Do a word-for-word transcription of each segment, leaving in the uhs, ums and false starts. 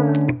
Give me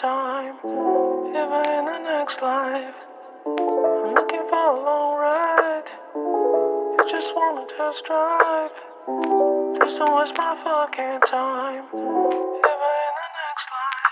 time, even in the next life. I'm looking for a long ride, I just wanna test drive. Please don't waste my fucking time, even in the next life.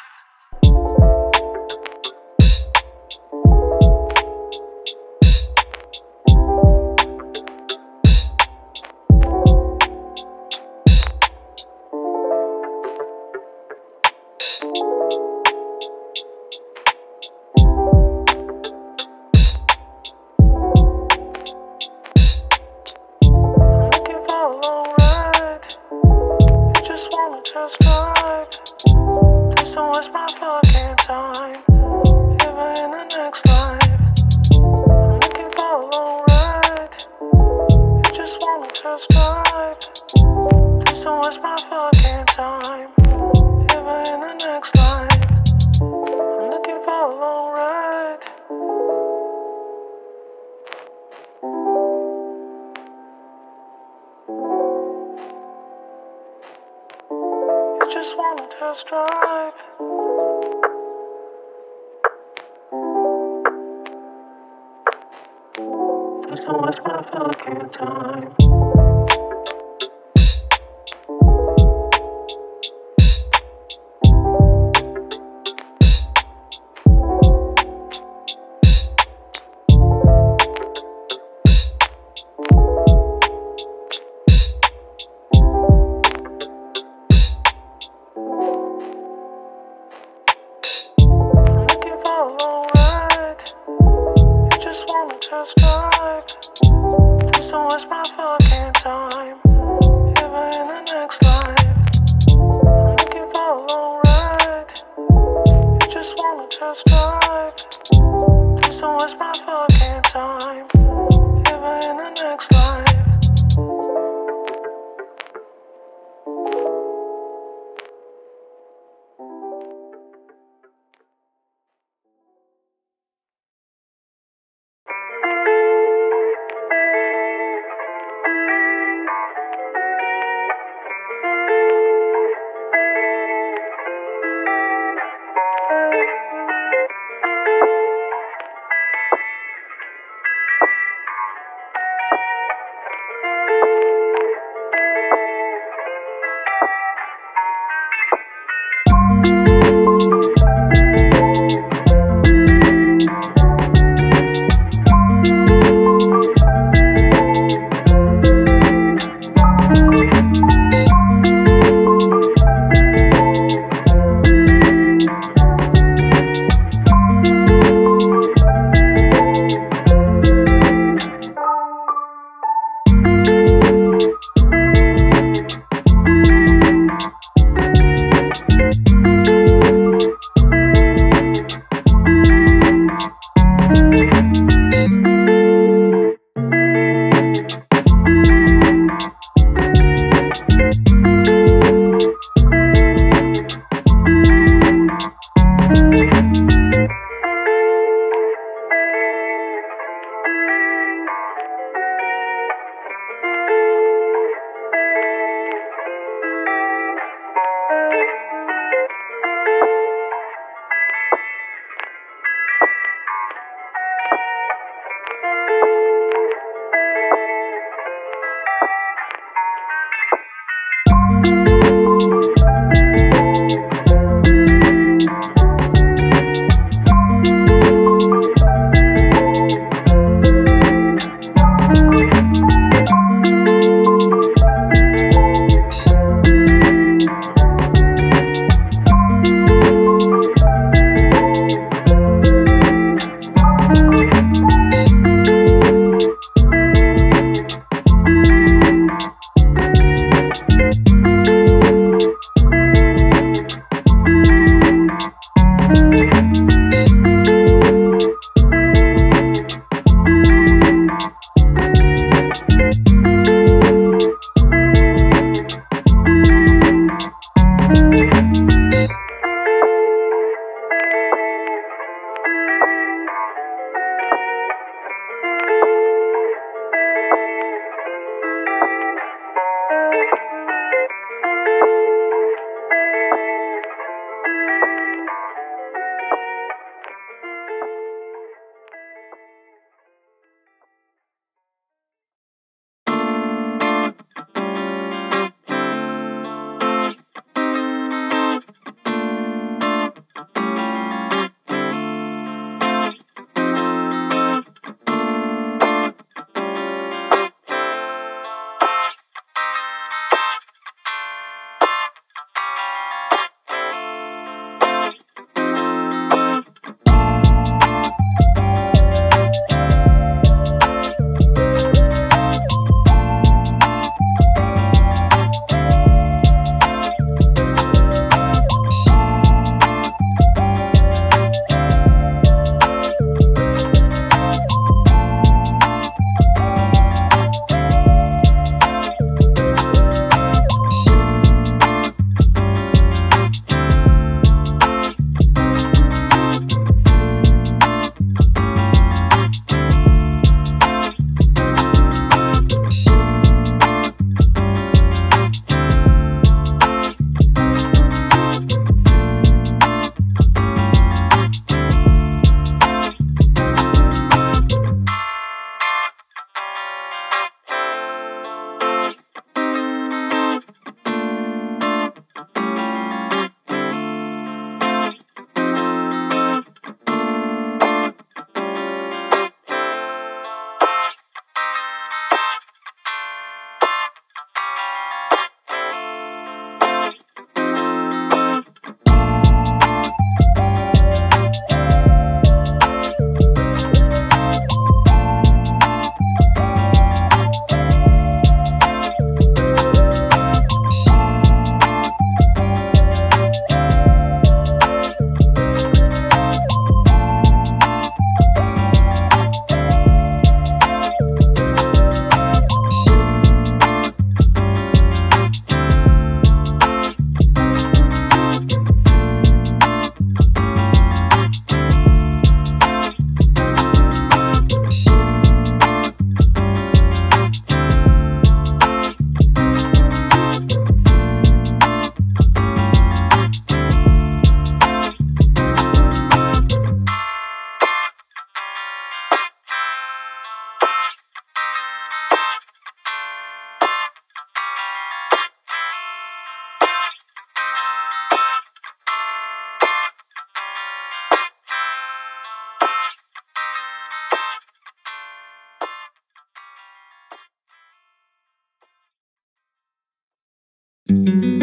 Mm-hmm.